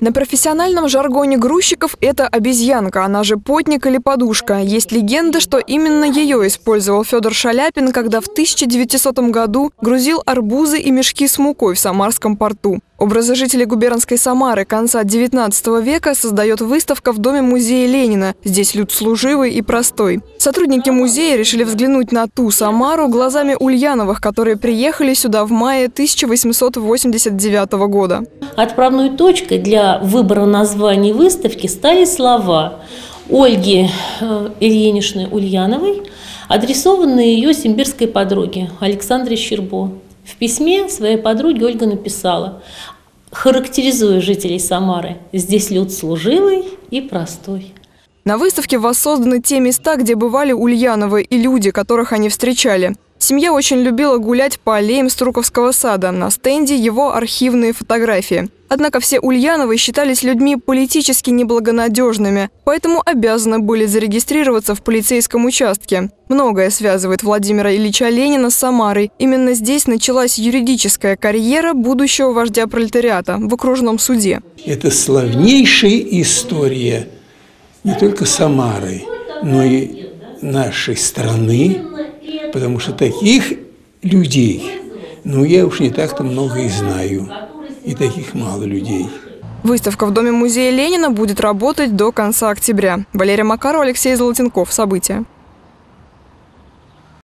На профессиональном жаргоне грузчиков это обезьянка, она же потник или подушка. Есть легенда, что именно ее использовал Федор Шаляпин, когда в 1900 году грузил арбузы и мешки с мукой в Самарском порту. Образы жителей губернской Самары конца XIX века создает выставка в доме-музее Ленина. Здесь люд служивый и простой. Сотрудники музея решили взглянуть на ту Самару глазами Ульяновых, которые приехали сюда в мае 1889 года. Отправной точкой для выбора названий выставки стали слова Ольги Ильиничны Ульяновой, адресованные ее симбирской подруге Александре Щербо. В письме своей подруге Ольга написала, характеризуя жителей Самары, здесь люд служивый и простой. На выставке воссозданы те места, где бывали Ульяновы и люди, которых они встречали. Семья очень любила гулять по аллеям Струковского сада, на стенде его архивные фотографии. Однако все Ульяновы считались людьми политически неблагонадежными, поэтому обязаны были зарегистрироваться в полицейском участке. Многое связывает Владимира Ильича Ленина с Самарой. Именно здесь началась юридическая карьера будущего вождя пролетариата в окружном суде. Это славнейшая история не только Самары, но и нашей страны, потому что таких людей, ну я уж не так-то много и знаю. И таких мало людей. Выставка в Доме-музее Ленина будет работать до конца октября. Валерий Макаров, Алексей Золотенков. События.